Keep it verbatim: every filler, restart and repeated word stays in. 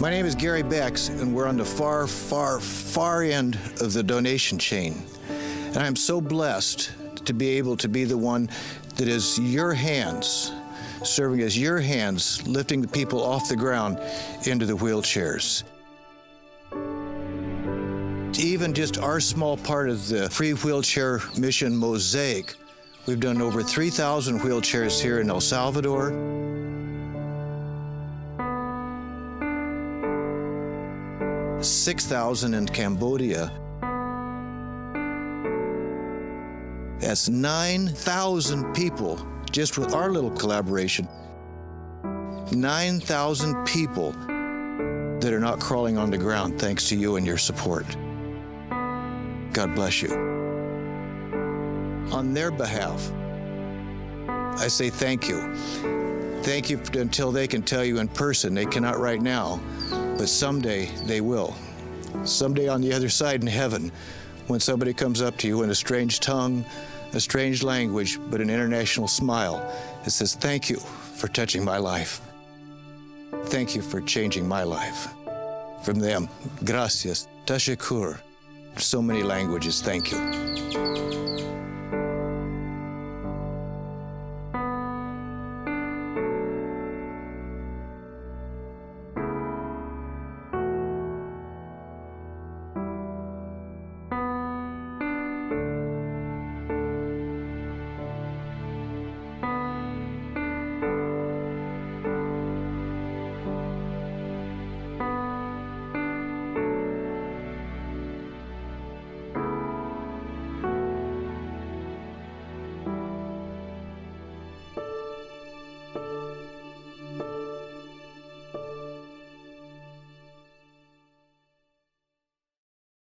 My name is Gary Becks, and we're on the far, far, far end of the donation chain. And I'm so blessed to be able to be the one that is your hands, serving as your hands, lifting the people off the ground into the wheelchairs. Even just our small part of the Free Wheelchair Mission Mosaic, we've done over three thousand wheelchairs here in El Salvador. six thousand in Cambodia. That's nine thousand people just with our little collaboration. nine thousand people that are not crawling on the ground thanks to you and your support. God bless you. On their behalf, I say thank you. Thank you until they can tell you in person. They cannot right now, but someday they will. Someday on the other side in heaven, when somebody comes up to you in a strange tongue, a strange language, but an international smile that says, thank you for touching my life. Thank you for changing my life. From them, gracias, tashakur. So many languages, thank you.